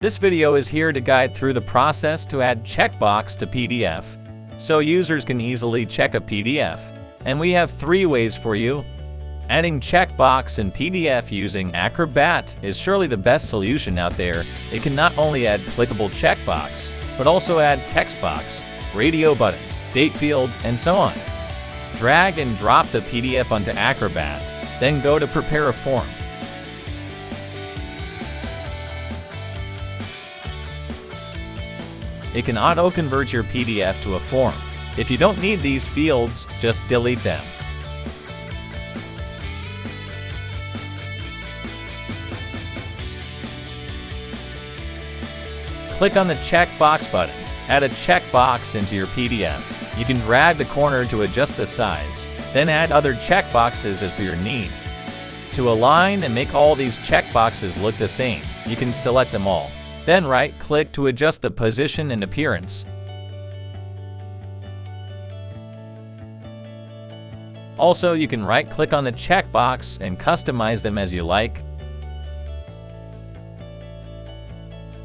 This video is here to guide through the process to add checkbox to PDF, so users can easily check a PDF. And we have 3 ways for you. Adding checkbox in PDF using Acrobat is surely the best solution out there. It can not only add clickable checkbox, but also add text box, radio button, date field, and so on. Drag and drop the PDF onto Acrobat, then go to prepare a form. It can auto-convert your PDF to a form. If you don't need these fields, just delete them. Click on the checkbox button. Add a checkbox into your PDF. You can drag the corner to adjust the size, then add other checkboxes as per your need. To align and make all these checkboxes look the same, you can select them all. Then right-click to adjust the position and appearance. Also, you can right-click on the checkbox and customize them as you like.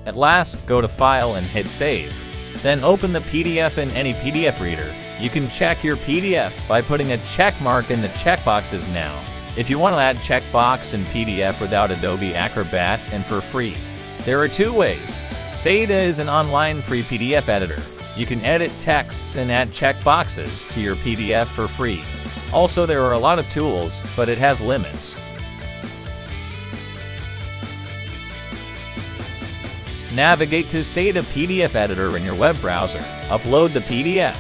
At last, go to File and hit Save. Then open the PDF in any PDF reader. You can check your PDF by putting a check mark in the checkboxes now. If you want to add checkbox in PDF without Adobe Acrobat and for free, there are 2 ways. Sejda is an online free PDF editor. You can edit texts and add checkboxes to your PDF for free. Also, there are a lot of tools, but it has limits. Navigate to Sejda PDF editor in your web browser. Upload the PDF.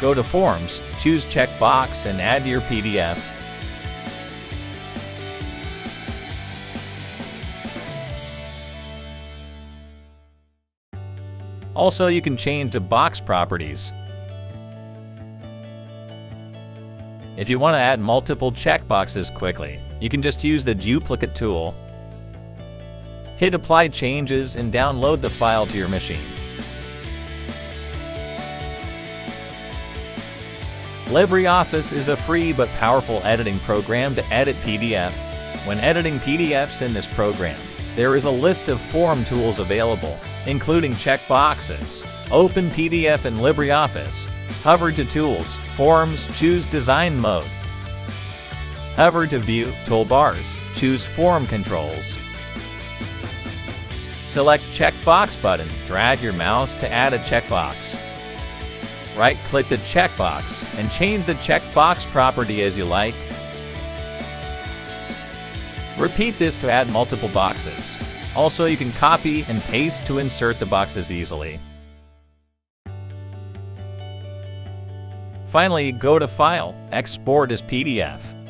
Go to Forms, choose checkbox and add your PDF. Also, you can change the box properties. If you want to add multiple checkboxes quickly, you can just use the duplicate tool. Hit Apply Changes and download the file to your machine. LibreOffice is a free but powerful editing program to edit PDF. When editing PDFs in this program, there is a list of form tools available, including checkboxes, Open PDF in LibreOffice, hover to Tools, Forms, choose Design Mode, hover to View, Toolbars, choose Form Controls, select Checkbox button, drag your mouse to add a checkbox, right-click the checkbox and change the checkbox property as you like. Repeat this to add multiple boxes. Also, you can copy and paste to insert the boxes easily. Finally, go to File, Export as PDF.